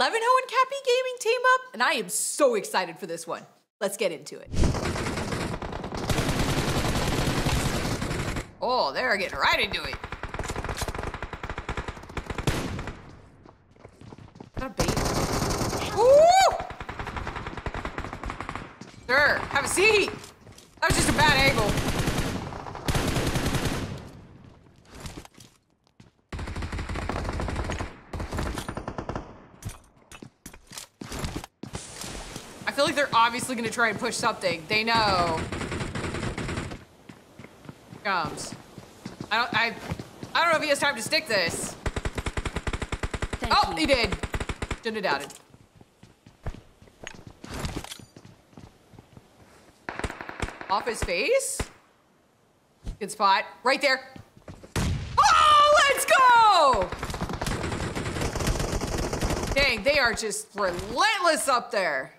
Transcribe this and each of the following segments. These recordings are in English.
Levinho and Capi Gaming team up, and I am so excited for this one. Let's get into it. Oh, they're getting right into it. Got a bait. Ooh! Sure, have a seat. That was just a bad angle. I feel like they're obviously gonna try and push something. They know. Gums. I don't know if he has time to stick this. Thank you. He did. Shouldn't have doubted. Off his face. Good spot. Right there. Oh, let's go! Dang, they are just relentless up there.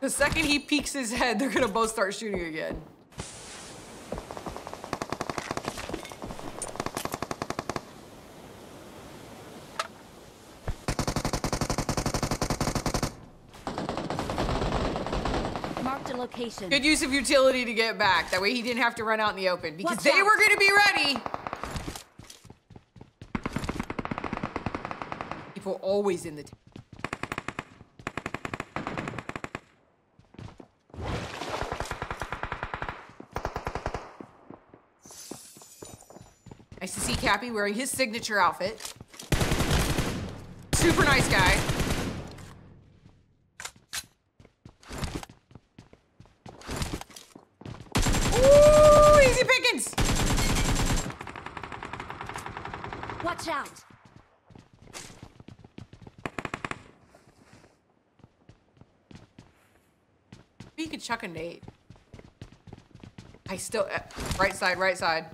The second he peeks his head, they're gonna both start shooting again. Location. Good use of utility to get back. That way he didn't have to run out in the open because they were gonna be ready. People always in the team. Nice to see Capi wearing his signature outfit. Super nice guy. Watch out. You could chuck a nade. Right side, right side.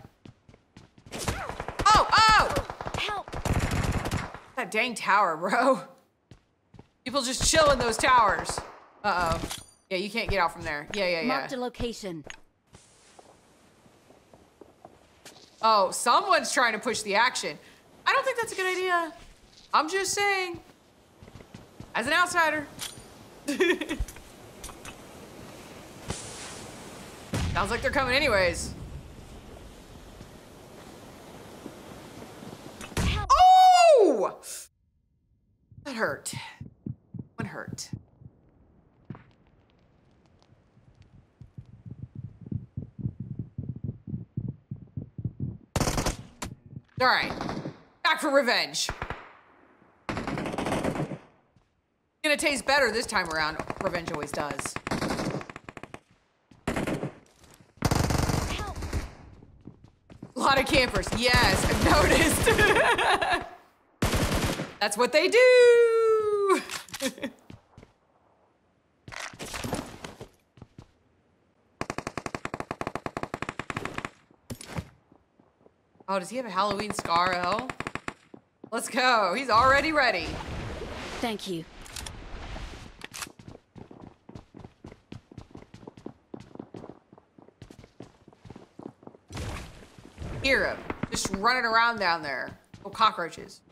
Oh, oh! Help! That dang tower, bro. People just chill in those towers. Uh-oh. Yeah, you can't get out from there. Yeah. Marked a location. Oh, someone's trying to push the action. I don't think that's a good idea. I'm just saying, as an outsider. Sounds like they're coming anyways. Oh! That hurt. One hurt. All right. Back for revenge. Gonna taste better this time around. Revenge always does. Help. A lot of campers. Yes, I've noticed. That's what they do. Oh, does he have a Halloween scar? Oh, let's go. He's already ready. Thank you. Hear him. Just running around down there. Oh, cockroaches.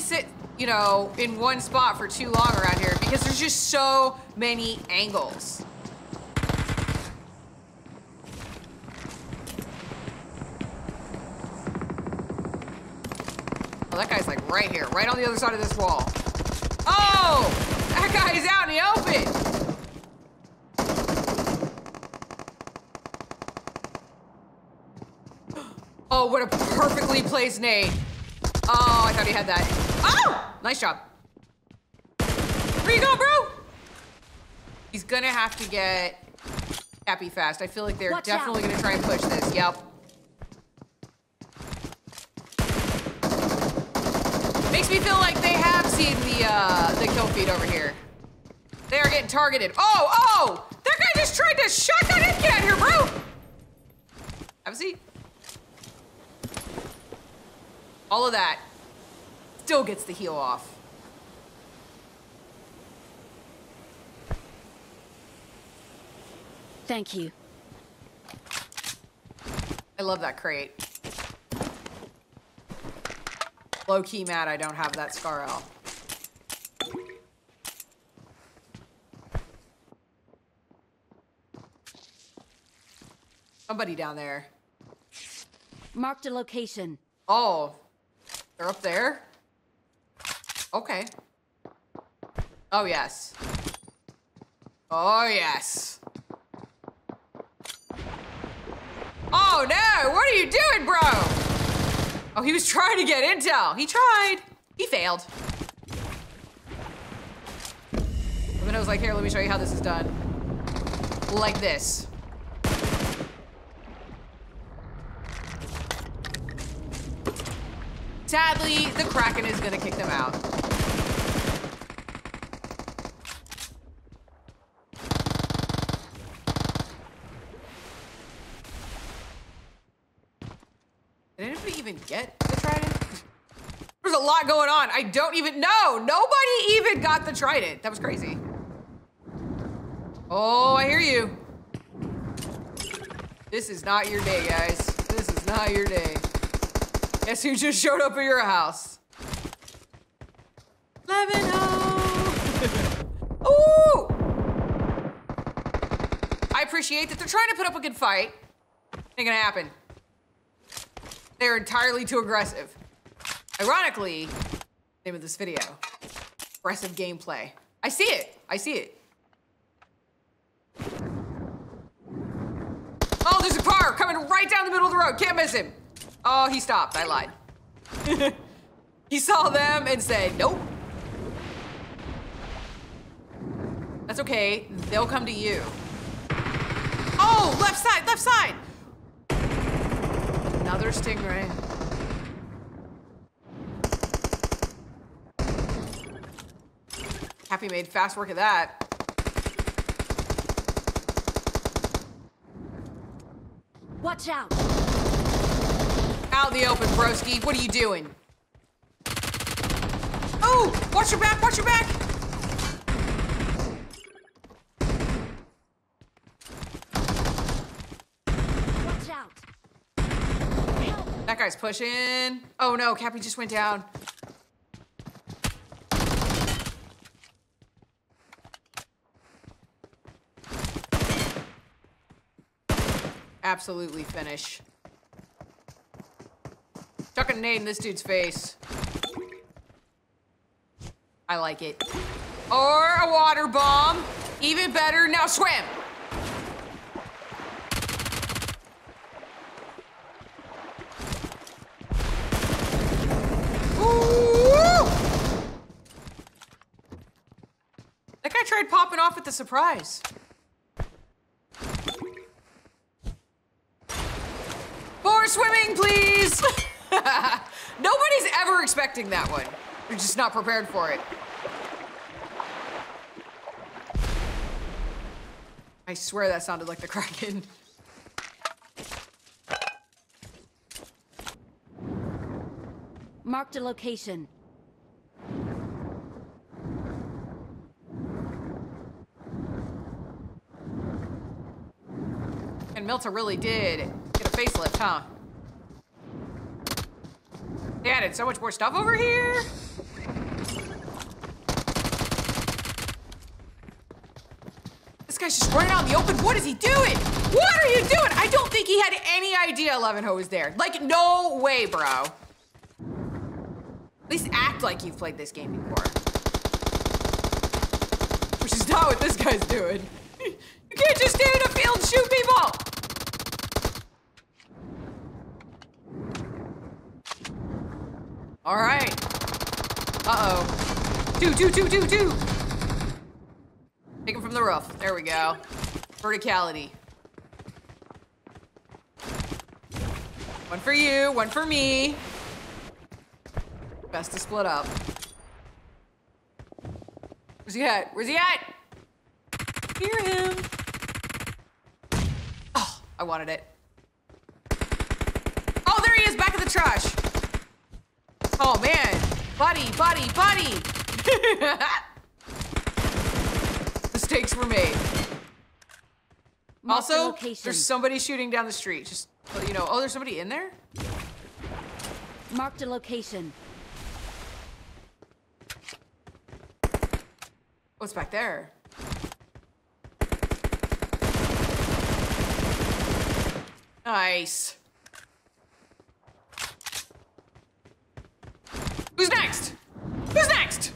Sit, you know, in one spot for too long around here because there's just so many angles. Well, that guy's like right here, right on the other side of this wall. Oh, that guy is out in the open. Oh, what a perfectly placed nade. Oh, I thought he had that. Oh! Nice job. Where you going, bro? He's gonna have to get Capi fast. I feel like they're definitely gonna try and push this. Yep. Makes me feel like they have seen the kill feed over here. They are getting targeted. Oh! That guy just tried to shotgun him. Get out of here, bro! Have a seat. All of that still gets the heel off. Thank you. I love that crate. Low-key mad I don't have that Scar Owl. Somebody down there. Marked a location. Oh, they're up there? Okay. Oh, yes. Oh, yes. Oh, no! What are you doing, bro? Oh, he was trying to get intel. He tried. He failed. And then I was like, here, let me show you how this is done. Like this. Sadly, the Kraken is gonna kick them out. Did anybody even get the trident? There's a lot going on. I don't even know. Nobody even got the trident. That was crazy. Oh, I hear you. This is not your day, guys. This is not your day. Guess who just showed up at your house? Levinho! Ooh! I appreciate that they're trying to put up a good fight. Ain't gonna happen. They're entirely too aggressive. Ironically, name of this video, aggressive gameplay. I see it, I see it. Oh, there's a car coming right down the middle of the road. Can't miss him. Oh, he stopped. I lied. He saw them and said, nope. That's okay. They'll come to you. Oh, left side, left side. Another Stingray. Capi made fast work of that. Watch out. Out in the open, broski. What are you doing? Oh, watch your back, watch your back. Watch out. Help. That guy's pushing. Oh no, Capi just went down. Absolutely finish. Chuck a nade in this dude's face. I like it. Or a water bomb. Even better, now swim. Ooh! That guy tried popping off with the surprise. More swimming, please. Nobody's ever expecting that one. They're just not prepared for it. I swear that sounded like the Kraken. Marked a location. And Miltra really did get a facelift, huh? They added so much more stuff over here. This guy's just running out in the open. What is he doing? What are you doing? I don't think he had any idea Levinho was there. Like, no way, bro. At least act like you've played this game before. Which is not what this guy's doing. You can't just stand in a field and shoot people. All right. Uh-oh. Do. Take him from the roof. There we go. Verticality. One for you, one for me. Best to split up. Where's he at? Where's he at? Hear him. Oh, I wanted it. Oh, there he is, back of the trash. Oh man, buddy. Mistakes were made. Also, there's somebody shooting down the street. Just so you know. Oh, there's somebody in there? Marked a location. What's back there? Nice. Who's next? Who's next?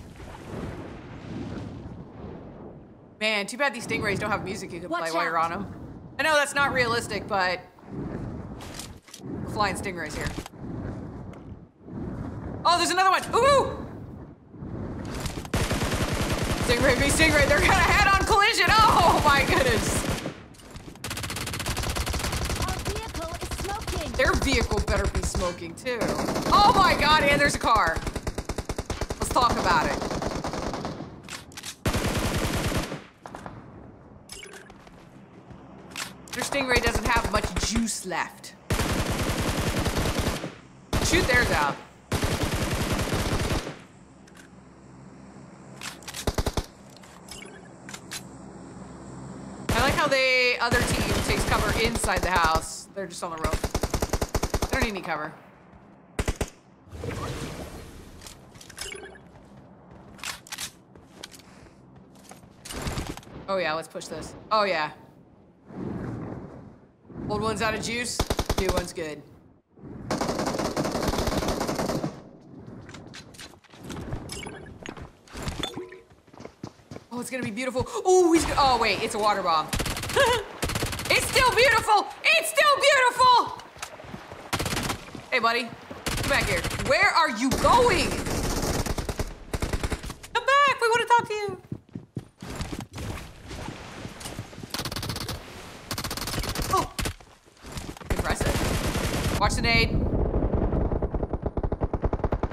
Man, too bad these Stingrays don't have music you can play while you're on them. I know that's not realistic, but flying Stingrays here. Oh, there's another one. Ooh! Stingray v Stingray. They're gonna head-on collision. Oh my goodness. Their vehicle better be smoking too. Oh my God, and there's a car. Let's talk about it. Their Stingray doesn't have much juice left. Shoot theirs out. I like how the other team takes cover inside the house. They're just on the road. I don't need any cover. Oh yeah, let's push this. Oh yeah. Old one's out of juice, new one's good. Oh, it's gonna be beautiful. Oh, he's gonna, oh wait, it's a water bomb. It's still beautiful, it's still beautiful! Hey, buddy. Come back here. Where are you going? Come back. We want to talk to you. Oh. Impressive. Watch the nade.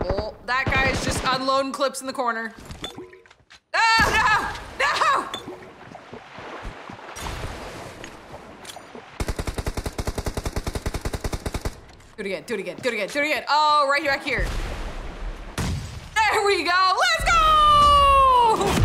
Oh, that guy is just unloading clips in the corner. No, no, no! Do it again, do it again, do it again, do it again. Oh, right here, back here. There we go, let's go!